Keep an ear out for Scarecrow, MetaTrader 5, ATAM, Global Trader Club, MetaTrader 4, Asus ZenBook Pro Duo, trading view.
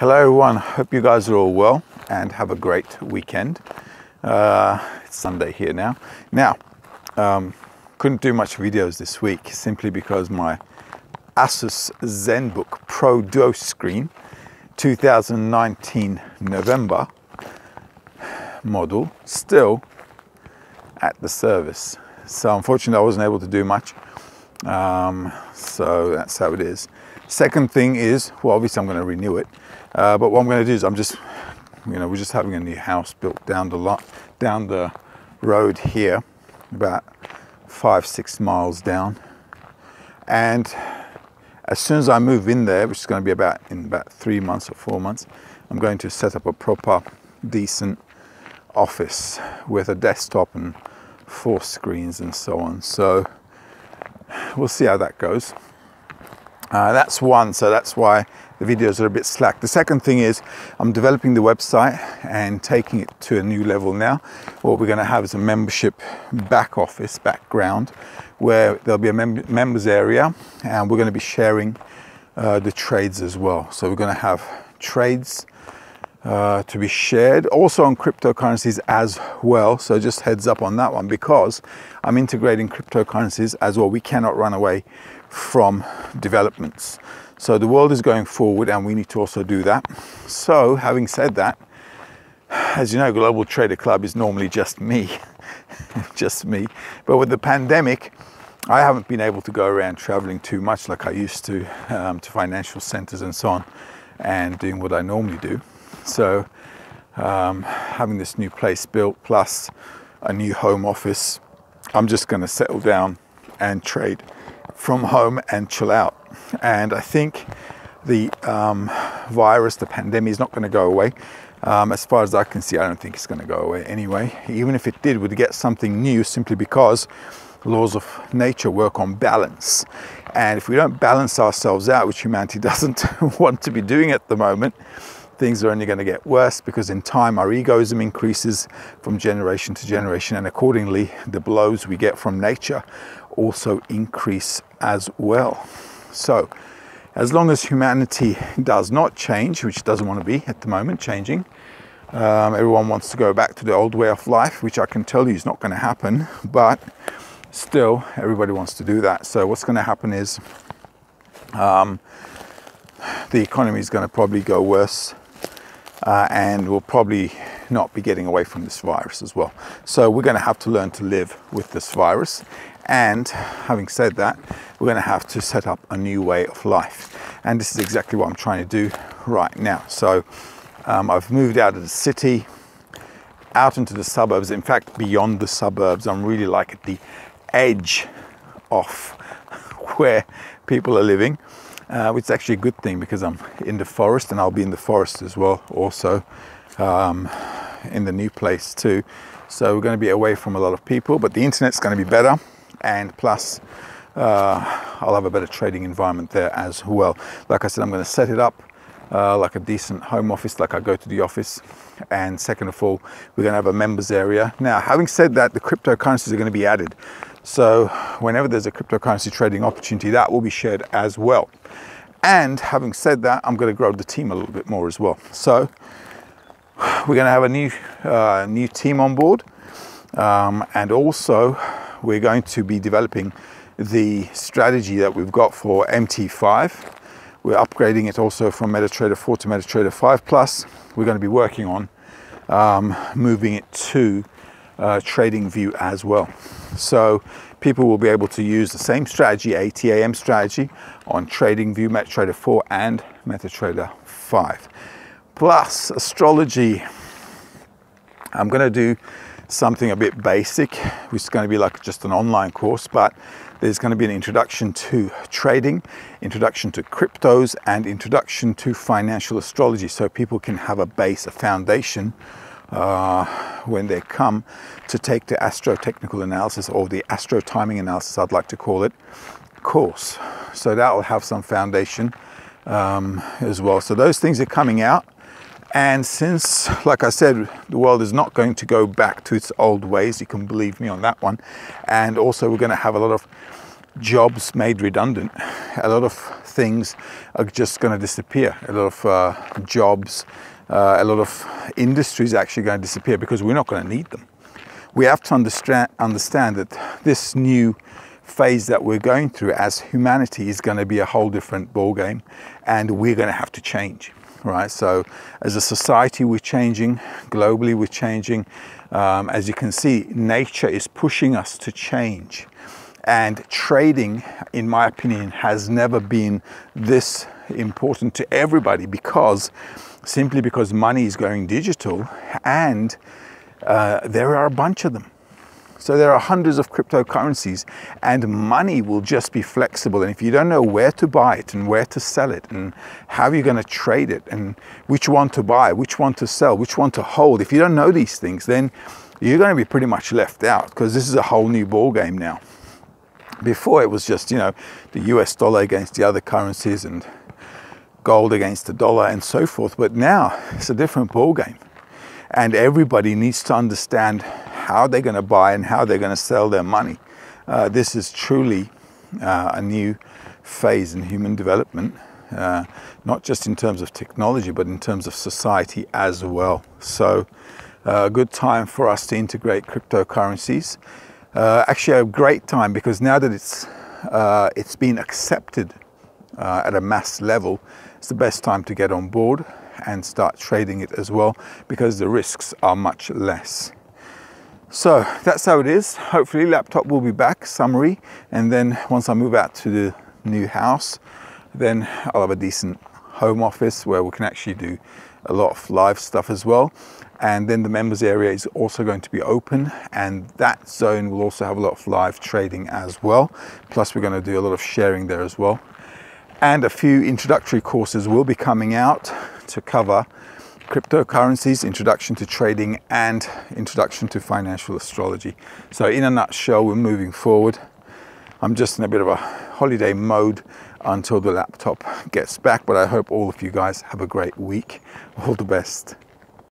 Hello everyone, hope you guys are all well and have a great weekend. It's Sunday here now. Couldn't do much videos this week simply because my Asus ZenBook Pro Duo screen, 2019 November model, still at the service. So unfortunately I wasn't able to do much. So that's how it is. Second thing is, well, obviously I'm going to renew it, but what I'm going to do is we're just having a new house built down the road here, about 5-6 miles down. And as soon as I move in there, which is going to be in about 3 months or 4 months, I'm going to set up a proper, decent office with a desktop and 4 screens and so on. So we'll see how that goes. That's one, so that's why the videos are a bit slack. The second thing is I'm developing the website and taking it to a new level now. What we're going to have is a membership back office background where there'll be a members area, and we're going to be sharing the trades as well. So we're going to have trades to be shared, also on cryptocurrencies as well. So just heads up on that one, because I'm integrating cryptocurrencies as well. We cannot run away from developments. So the world is going forward and we need to also do that. So having said that, as you know, Global Trader Club is normally just me, But with the pandemic, I haven't been able to go around traveling too much like I used to financial centers and so on, and doing what I normally do. So having this new place built plus a new home office, I'm just going to settle down and trade from home and chill out. And I think the virus, the pandemic, is not going to go away. As far as I can see, I don't think it's going to go away anyway. Even if it did, we'd get something new simply because laws of nature work on balance. And if we don't balance ourselves out, which humanity doesn't want to be doing at the moment, things are only going to get worse, because in time our egoism increases from generation to generation, and accordingly the blows we get from nature also increase as well. So as long as humanity does not change, which doesn't want to be at the moment changing, everyone wants to go back to the old way of life, which I can tell you is not going to happen, but still everybody wants to do that. So what's going to happen is the economy is going to probably go worse, and we'll probably not be getting away from this virus as well. So we're going to have to learn to live with this virus. And having said that, we're going to have to set up a new way of life. And this is exactly what I'm trying to do right now. So I've moved out of the city, out into the suburbs, in fact, beyond the suburbs. I'm really like at the edge of where people are living. Which is actually a good thing, because I'm in the forest, and I'll be in the forest as well, also in the new place too. So we're going to be away from a lot of people, but the internet's going to be better, and plus I'll have a better trading environment there as well. Like I said, I'm going to set it up like a decent home office, like I go to the office. And second of all, we're going to have a members area. Now, having said that, the cryptocurrencies are going to be added. So whenever there's a cryptocurrency trading opportunity, that will be shared as well. And having said that, I'm going to grow the team a little bit more as well. So we're going to have a new team on board. And also we're going to be developing the strategy that we've got for MT5. We're upgrading it also from MetaTrader 4 to MetaTrader 5 Plus. We're going to be working on moving it to trading view as well, so people will be able to use the same strategy, ATAM strategy, on trading view, MetaTrader 4 and MetaTrader 5 plus astrology. I'm going to do something a bit basic, which is going to be like just an online course, but there's going to be an introduction to trading, introduction to cryptos, and introduction to financial astrology, so people can have a base, a foundation when they come to take the astro technical analysis, or the astro timing analysis, I'd like to call it, course. So that will have some foundation as well. So those things are coming out. And since, like I said, the world is not going to go back to its old ways, you can believe me on that one. And also we're going to have a lot of jobs made redundant. A lot of things are just going to disappear. A lot of jobs, a lot of industries are actually going to disappear because we're not going to need them. We have to understand that this new phase that we're going through as humanity is going to be a whole different ballgame, and we're going to have to change. Right, so as a society we're changing, globally we're changing. As you can see, nature is pushing us to change, and trading, in my opinion, has never been this important to everybody, because simply because money is going digital, and there are a bunch of them. So there are hundreds of cryptocurrencies, and money will just be flexible. And if you don't know where to buy it and where to sell it and how you're going to trade it and which one to buy, which one to sell, which one to hold, if you don't know these things, then you're going to be pretty much left out, because this is a whole new ball game now. Before, it was just, you know, the US dollar against the other currencies and gold against the dollar and so forth. But now it's a different ball game, and everybody needs to understand how they're going to buy and how they're going to sell their money. This is truly a new phase in human development, not just in terms of technology, but in terms of society as well. So a good time for us to integrate cryptocurrencies. Actually a great time, because now that it's been accepted at a mass level, it's the best time to get on board and start trading it as well, because the risks are much less. So that's how it is. Hopefully laptop will be back, summary, and then once I move out to the new house, then I'll have a decent home office where we can actually do a lot of live stuff as well. And then the members area is also going to be open, and that zone will also have a lot of live trading as well. Plus we're going to do a lot of sharing there as well. And a few introductory courses will be coming out to cover cryptocurrencies, introduction to trading, and introduction to financial astrology. So in a nutshell, we're moving forward. I'm just in a bit of a holiday mode until the laptop gets back, but I hope all of you guys have a great week. All the best.